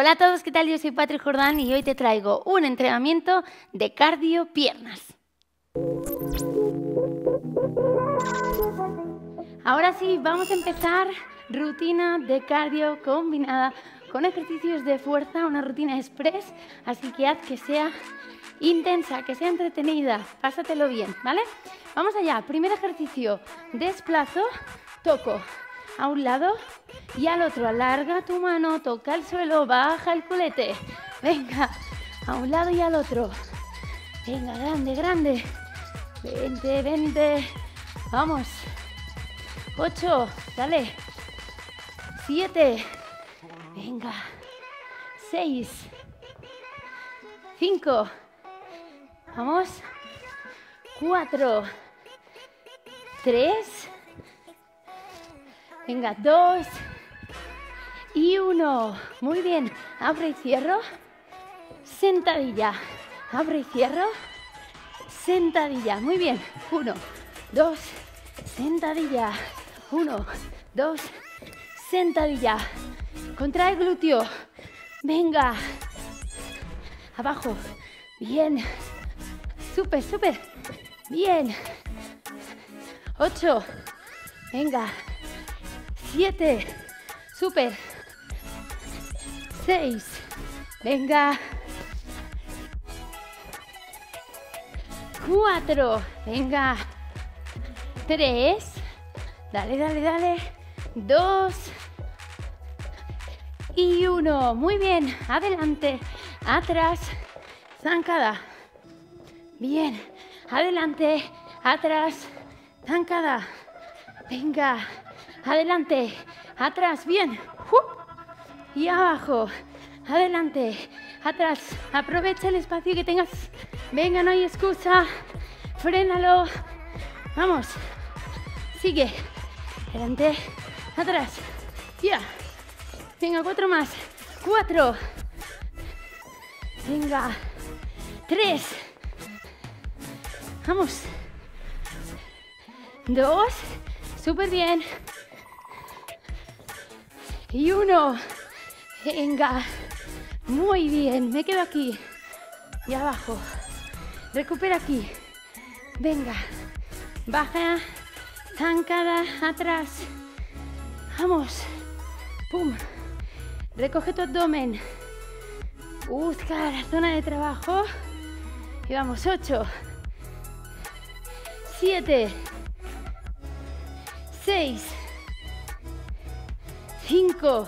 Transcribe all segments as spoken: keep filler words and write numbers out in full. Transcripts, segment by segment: Hola a todos, ¿qué tal? Yo soy Patrick Jordan y hoy te traigo un entrenamiento de cardio piernas. Ahora sí, vamos a empezar rutina de cardio combinada con ejercicios de fuerza, una rutina express, así que haz que sea intensa, que sea entretenida, pásatelo bien, ¿vale? Vamos allá, primer ejercicio, desplazo, toco a un lado y al otro, alarga tu mano, toca el suelo, baja el culete, venga, a un lado y al otro, venga, grande, grande, vente, vente, vamos, ocho, dale, siete, venga, seis, cinco, vamos, cuatro, tres, venga, dos y uno. Muy bien, abre y cierro, sentadilla, abre y cierro, sentadilla. Muy bien, uno, dos, sentadilla, uno, dos, sentadilla. Contrae glúteo, venga, abajo, bien, súper, súper, bien, ocho, venga, siete, súper, seis, venga, cuatro, venga, tres, dale, dale, dale, dos y uno. Muy bien, adelante, atrás, zancada, bien, adelante, atrás, zancada, venga, adelante, atrás, bien, uh, y abajo, adelante, atrás, aprovecha el espacio que tengas, venga, no hay excusa, frénalo, vamos, sigue, adelante, atrás, ya, venga, cuatro más, cuatro, venga, tres, vamos, dos, súper bien, y uno, venga, muy bien, me quedo aquí y abajo, recupera aquí, venga, baja, zancada, atrás, vamos, pum, recoge tu abdomen, busca la zona de trabajo y vamos, ocho, siete, seis, cinco,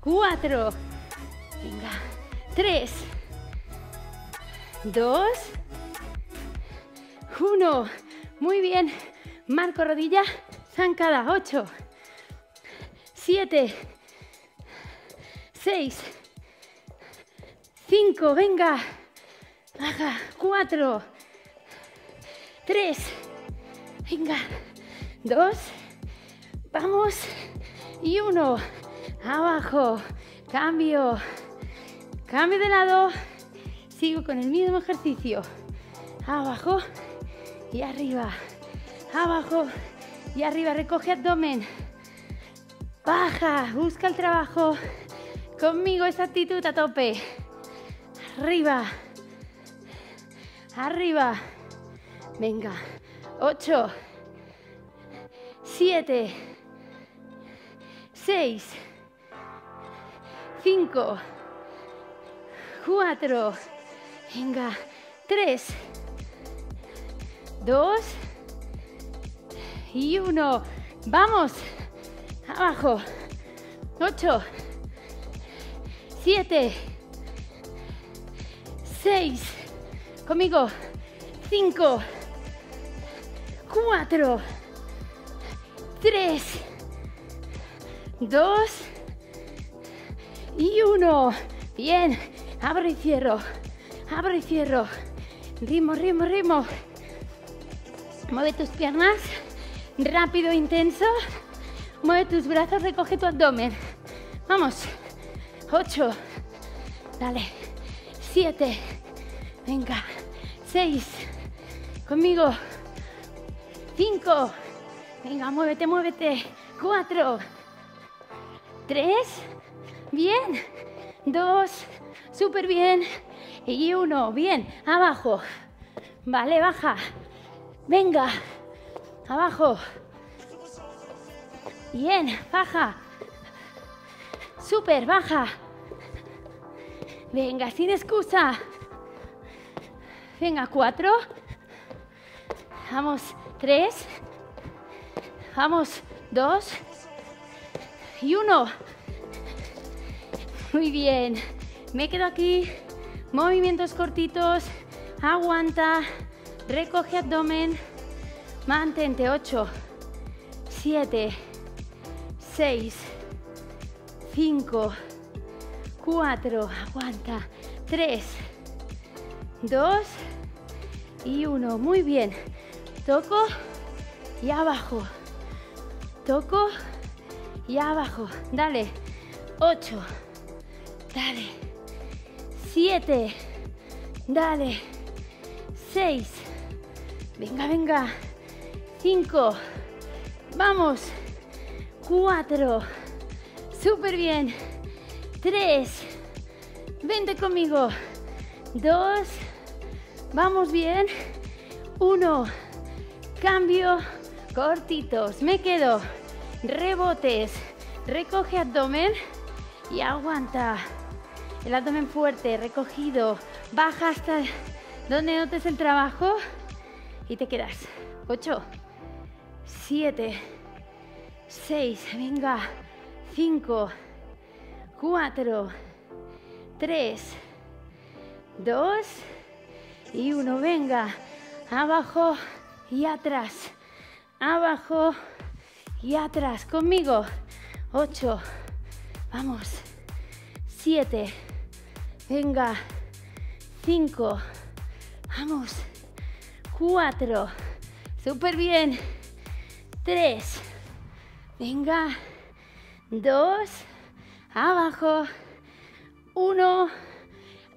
cuatro, venga, tres, dos, uno. Muy bien, marco rodilla, zancada, ocho, siete, seis, cinco, venga, baja, cuatro, tres, venga, dos, vamos, y uno, abajo, cambio, cambio de lado, sigo con el mismo ejercicio, abajo y arriba, abajo y arriba, recoge abdomen, baja, busca el trabajo, conmigo esa actitud a tope, arriba, arriba, venga, ocho, siete, seis, cinco, cuatro, venga, tres, dos y uno. Vamos, abajo, ocho, siete, seis, conmigo, cinco, cuatro, tres, dos y uno. Bien, abro y cierro, abro y cierro, ritmo, ritmo, ritmo. Mueve tus piernas, rápido, intenso. Mueve tus brazos, recoge tu abdomen. Vamos, ocho, dale, siete, venga, seis, conmigo, cinco, venga, muévete, muévete, cuatro, tres, bien, dos, súper bien, y uno, bien, abajo, vale, baja, venga, abajo, bien, baja, súper, baja, venga, sin excusa, venga, cuatro, vamos, tres, vamos, dos, y uno. Muy bien, me quedo aquí, movimientos cortitos, aguanta, recoge abdomen, mantente, ocho, siete, seis, cinco, cuatro, aguanta, tres, dos y uno, muy bien, toco y abajo, toco y abajo, dale, ocho, dale, siete, dale, seis, venga, venga, cinco, vamos, cuatro, súper bien, tres, vente conmigo, dos, vamos bien, uno, cambio, cortitos, me quedo, rebotes, recoge abdomen y aguanta. El abdomen fuerte, recogido, baja hasta donde notes el trabajo y te quedas. ocho, siete, seis, venga, cinco, cuatro, tres, dos y uno, venga, abajo y atrás, abajo y atrás, conmigo, ocho, vamos, siete, venga, cinco, vamos, cuatro, súper bien, tres, venga, dos, abajo, uno,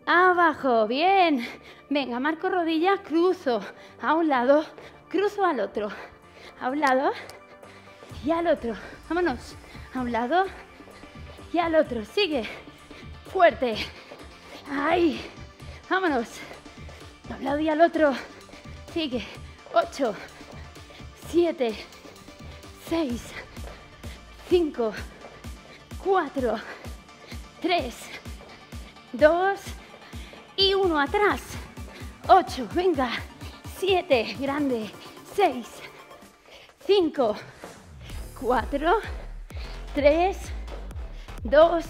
abajo, bien, venga, marco rodilla, cruzo a un lado, cruzo al otro, a un lado y al otro, vámonos, a un lado y al otro, sigue, fuerte, ahí, vámonos, a un lado y al otro, sigue, ocho, siete, seis, cinco, cuatro, tres, dos y uno, atrás, ocho, venga, siete, grande, seis, cinco, cuatro, tres, dos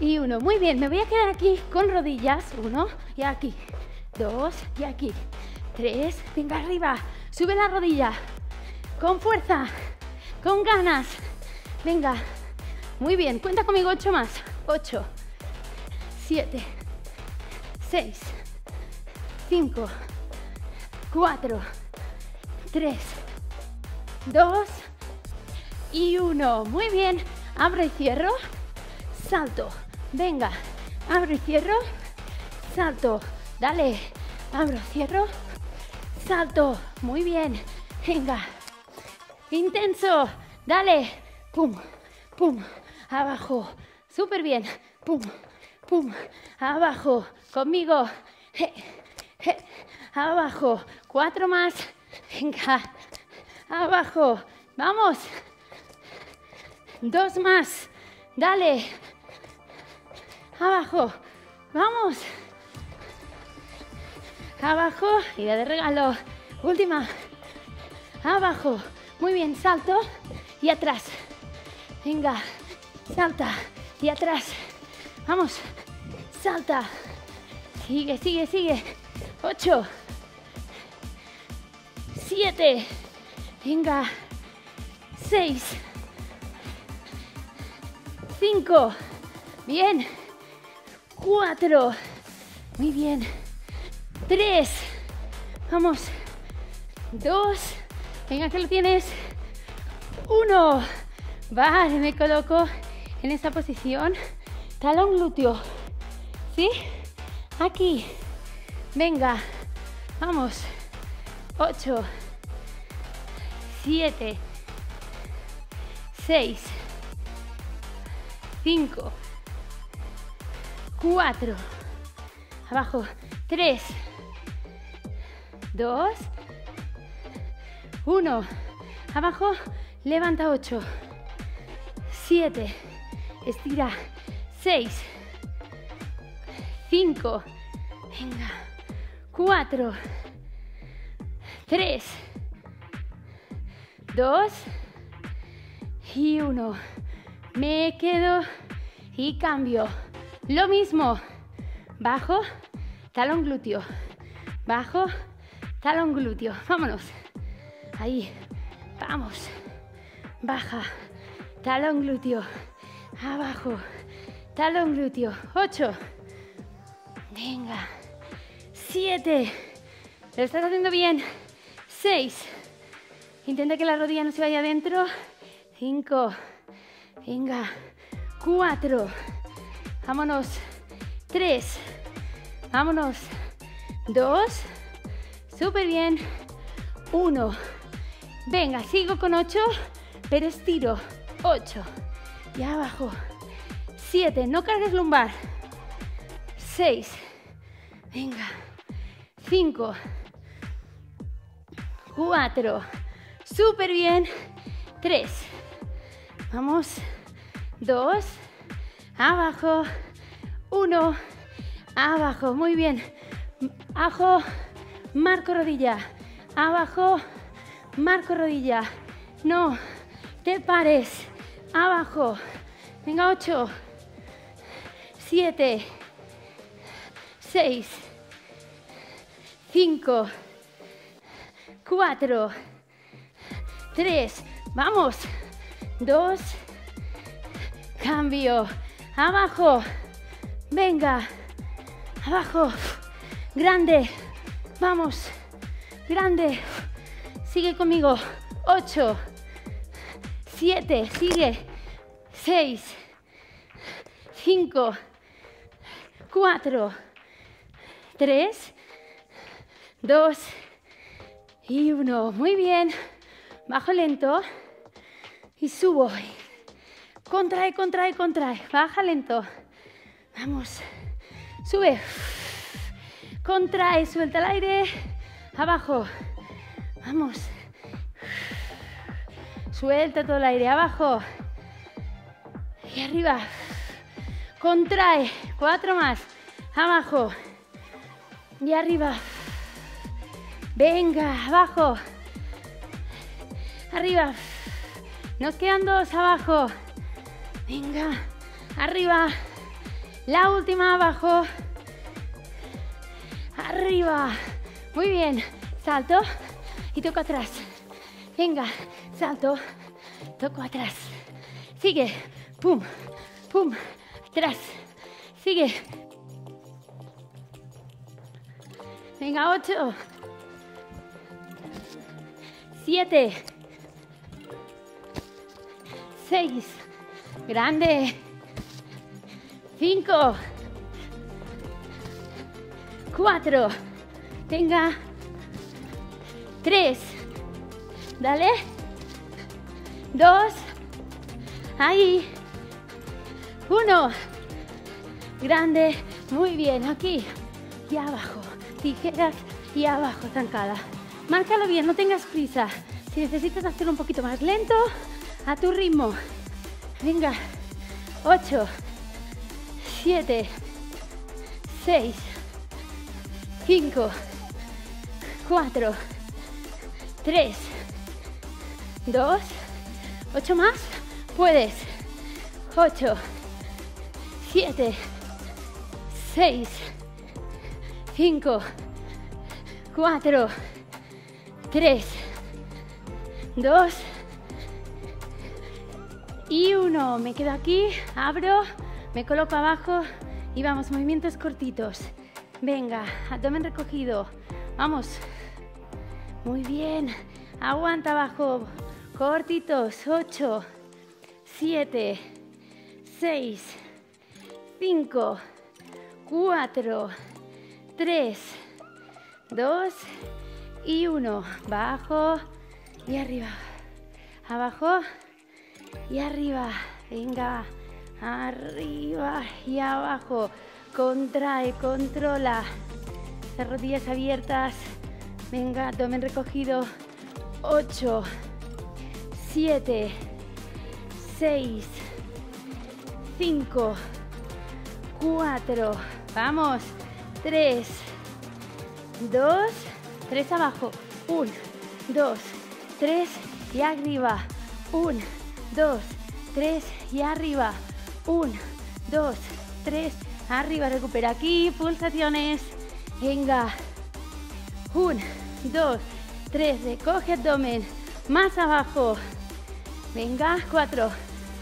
y uno. Muy bien, me voy a quedar aquí con rodillas. uno y aquí. dos y aquí. tres, venga arriba. Sube la rodilla. Con fuerza. Con ganas. Venga. Muy bien, cuenta conmigo ocho más. ocho, siete, seis, cinco, cuatro, tres, dos y uno. Muy bien. Abro y cierro, salto, venga, abro y cierro, salto, dale, abro, cierro, salto, muy bien, venga, intenso, dale, pum, pum, abajo, súper bien, pum, pum, abajo, conmigo, je, je, abajo, cuatro más, venga, abajo, vamos, dos más, dale, abajo, vamos, abajo, y de regalo, última, abajo, muy bien, salto y atrás, venga, salta y atrás, vamos, salta, sigue, sigue, sigue, ocho, siete, venga, seis, cinco, bien, cuatro, muy bien, tres, vamos, dos, venga que lo tienes, uno, vale, me coloco en esta posición, talón glúteo, ¿sí? Aquí, venga, vamos, ocho, siete, seis, cinco, cuatro, abajo, tres, dos, uno, abajo, levanta ocho, siete, estira, seis, cinco, venga, cuatro, tres, dos y uno. Me quedo y cambio. Lo mismo, bajo, talón glúteo, bajo, talón glúteo, vámonos, ahí, vamos, baja, talón glúteo, abajo, talón glúteo, ocho, venga, siete, lo estás haciendo bien, seis, intenta que la rodilla no se vaya adentro, cinco, venga, cuatro, vámonos, tres, vámonos, dos, súper bien, uno, venga, sigo con ocho, pero estiro, ocho, y abajo, siete, no cargues lumbar, seis, venga, cinco, cuatro, súper bien, tres, vamos, dos, abajo, uno, abajo, muy bien, abajo, marco rodilla, abajo, marco rodilla, no te pares, abajo, venga, ocho, siete, seis, cinco, cuatro, tres, vamos, dos, cambio, abajo, venga, abajo, grande, vamos, grande, sigue conmigo, ocho, siete, sigue, seis, cinco, cuatro, tres, dos y uno, muy bien, bajo lento y subo, contrae, contrae, contrae, baja lento, vamos, sube, contrae, suelta el aire, abajo, vamos, suelta todo el aire, abajo, y arriba, contrae, cuatro más, abajo, y arriba, venga, abajo, arriba, nos quedan dos, abajo, venga, arriba, la última, abajo, arriba, muy bien, salto y toco atrás, venga, salto, toco atrás, sigue, pum, pum, atrás, sigue, venga, ocho, siete, seis, grande, cinco, cuatro, venga, tres, dale, dos, ahí, uno, grande, muy bien, aquí y abajo, tijeras y abajo, zancada, márcalo bien, no tengas prisa, si necesitas hacerlo un poquito más lento, a tu ritmo. Venga, ocho, siete, seis, cinco, cuatro, tres, dos, ocho más, puedes, ocho, siete, seis, cinco, cuatro, tres, dos, y uno, me quedo aquí, abro, me coloco abajo y vamos, movimientos cortitos. Venga, abdomen recogido, vamos. Muy bien, aguanta abajo, cortitos, ocho, siete, seis, cinco, cuatro, tres, dos y uno. Bajo y arriba, abajo y arriba, venga, arriba y abajo, contrae, controla. Las rodillas abiertas. Venga, abdomen recogido. ocho, siete, seis, cinco, cuatro, vamos, tres, dos, tres abajo, uno, dos, tres y arriba, uno, dos, tres y arriba, uno, dos, tres, arriba, recupera aquí, pulsaciones, venga, uno, dos, tres, recoge abdomen, más abajo, venga, cuatro,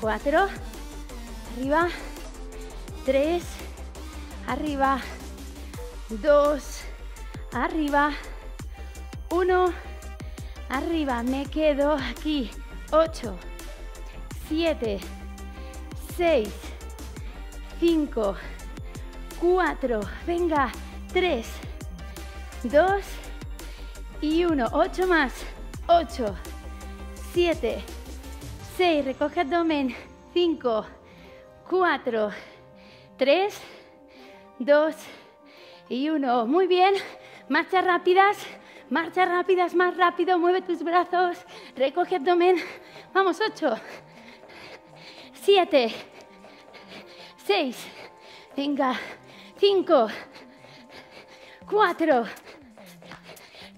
cuatro, arriba, tres, arriba, dos, arriba, uno, arriba, me quedo aquí, ocho, siete, seis, cinco, cuatro, venga, tres, dos, y uno, ocho más, ocho, siete, seis, recoge abdomen, cinco, cuatro, tres, dos y uno. Muy bien, marchas rápidas, marchas rápidas, más rápido, mueve tus brazos, recoge abdomen, vamos, ocho, siete, seis, venga, cinco, cuatro,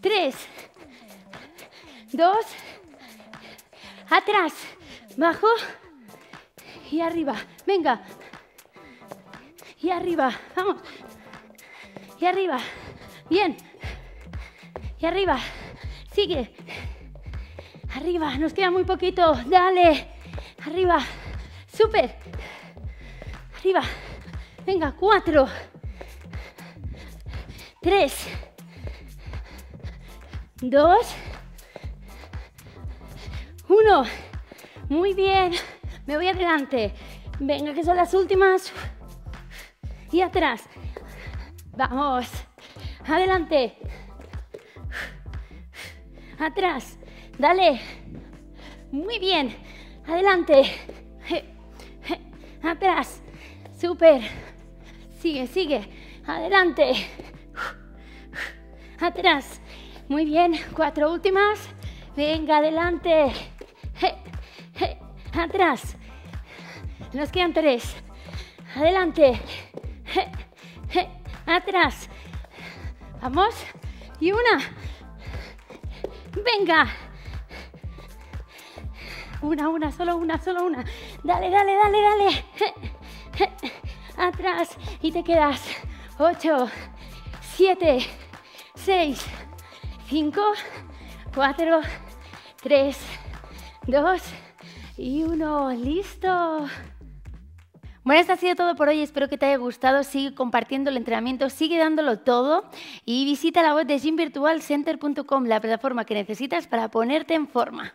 tres, dos, atrás, bajo y arriba, venga, y arriba, vamos, y arriba, bien, y arriba, sigue, arriba, nos queda muy poquito, dale, arriba, súper, arriba, venga, cuatro, tres, dos, uno, muy bien, me voy adelante, venga que son las últimas y atrás, vamos, adelante, atrás, dale, muy bien, adelante, atrás, súper, sigue, sigue, adelante, atrás. Muy bien, cuatro últimas. Venga, adelante. Je, je, atrás. Nos quedan tres. Adelante. Je, je, atrás. Vamos. Y una. Venga. Una, una, solo una, solo una. Dale, dale, dale, dale. Je, je, atrás. Y te quedas. Ocho, siete, seis, cinco, cuatro, tres, dos y uno. ¡Listo! Bueno, esto ha sido todo por hoy. Espero que te haya gustado. Sigue compartiendo el entrenamiento, sigue dándolo todo y visita la web de gym virtual center punto com, la plataforma que necesitas para ponerte en forma.